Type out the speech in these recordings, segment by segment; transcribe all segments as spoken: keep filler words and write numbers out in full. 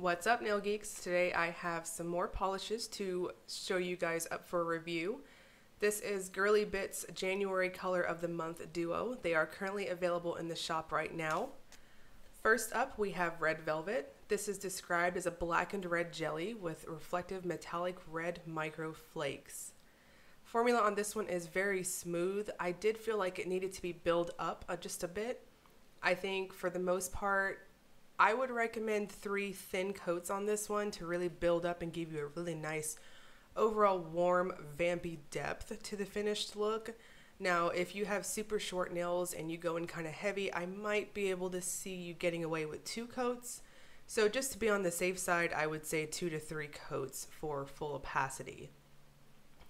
What's up, nail geeks? Today I have some more polishes to show you guys up for review. This is Girly Bits January Color of the Month Duo. They are currently available in the shop right now. First up, we have Red Velvet. This is described as a blackened red jelly with reflective metallic red micro flakes. Formula on this one is very smooth. I did feel like it needed to be built up just a bit. I think for the most part, I would recommend three thin coats on this one to really build up and give you a really nice overall warm, vampy depth to the finished look. Now, if you have super short nails and you go in kind of heavy, I might be able to see you getting away with two coats. So just to be on the safe side, I would say two to three coats for full opacity.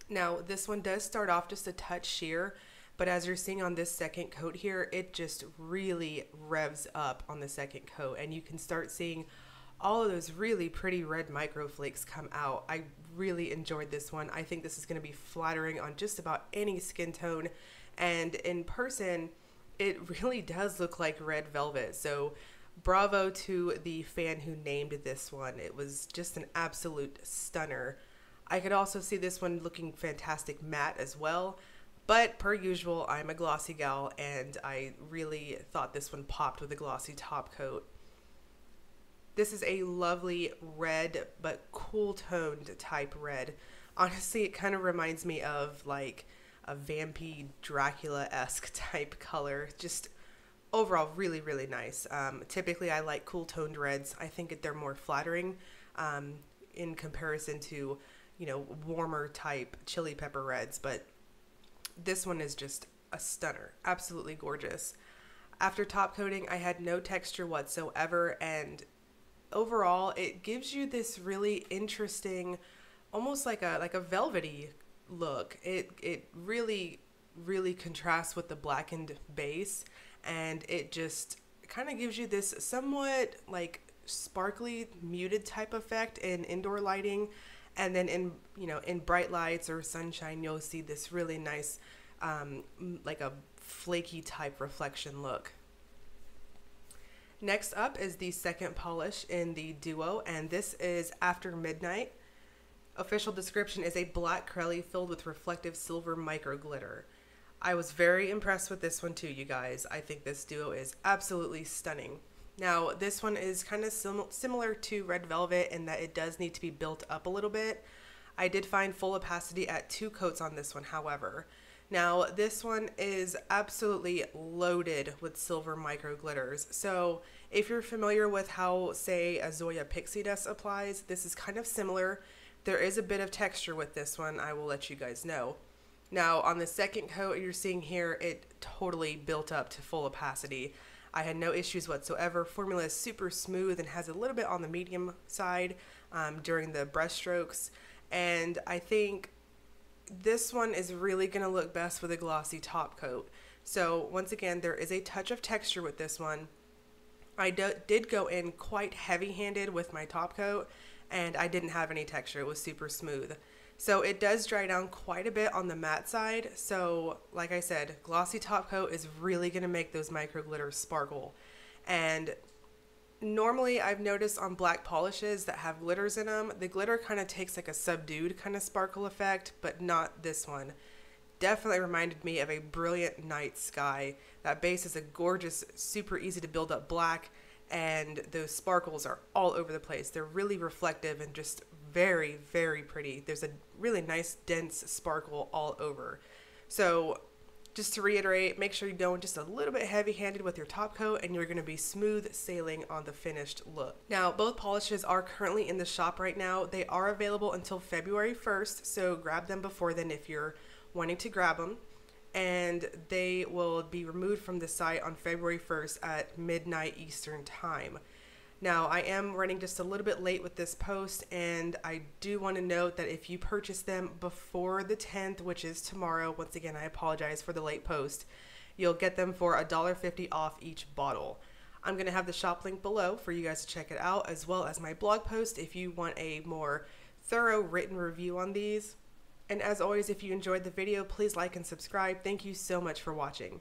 Now, this one does start off just a touch sheer, but as you're seeing on this second coat here, it just really revs up on the second coat, and you can start seeing all of those really pretty red micro flakes come out. I really enjoyed this one. I think this is going to be flattering on just about any skin tone, and in person, it really does look like Red Velvet. So bravo to the fan who named this one. It was just an absolute stunner. I could also see this one looking fantastic matte as well. But per usual, I'm a glossy gal, and I really thought this one popped with a glossy top coat. This is a lovely red, but cool toned type red. Honestly, it kind of reminds me of like a vampy Dracula-esque type color. Just overall really, really nice. Um, typically, I like cool toned reds. I think they're more flattering um, in comparison to, you know, warmer type chili pepper reds, but this one is just a stunner. Absolutely gorgeous. After top coating, I had no texture whatsoever, and overall it gives you this really interesting, almost like a like a velvety look. It it really really contrasts with the blackened base, and it just kind of gives you this somewhat like sparkly muted type effect in indoor lighting. And then in, you know, in bright lights or sunshine, you'll see this really nice, um, like a flaky type reflection look. Next up is the second polish in the duo, and this is After Midnight. Official description is a black crelly filled with reflective silver micro glitter. I was very impressed with this one too, you guys. I think this duo is absolutely stunning. Now, this one is kind of sim similar to Red Velvet in that it does need to be built up a little bit. I did find full opacity at two coats on this one, however. Now, this one is absolutely loaded with silver micro glitters. So if you're familiar with how, say, a Zoya Pixie Dust applies, this is kind of similar. There is a bit of texture with this one, I will let you guys know. Now, on the second coat you're seeing here, it totally built up to full opacity. I had no issues whatsoever. Formula is super smooth and has a little bit on the medium side um, during the brush strokes. And I think this one is really going to look best with a glossy top coat. So once again, there is a touch of texture with this one. I do, did go in quite heavy-handed with my top coat, and I didn't have any texture. It was super smooth. So it does dry down quite a bit on the matte side. So like I said, glossy top coat is really gonna make those micro glitters sparkle. And normally I've noticed on black polishes that have glitters in them, the glitter kind of takes like a subdued kind of sparkle effect, but not this one. Definitely reminded me of a brilliant night sky. That base is a gorgeous, super easy to build up black, and those sparkles are all over the place. They're really reflective and just very, very pretty. There's a really nice dense sparkle all over. So just to reiterate, make sure you go in just a little bit heavy-handed with your top coat, and you're going to be smooth sailing on the finished look. Now, both polishes are currently in the shop right now. They are available until February first, so grab them before then if you're wanting to grab them. And they will be removed from the site on February first at midnight Eastern time. Now, I am running just a little bit late with this post, and I do want to note that if you purchase them before the tenth, which is tomorrow, once again, I apologize for the late post, you'll get them for a dollar fifty off each bottle. I'm going to have the shop link below for you guys to check it out, as well as my blog post if you want a more thorough written review on these. And as always, if you enjoyed the video, please like and subscribe. Thank you so much for watching.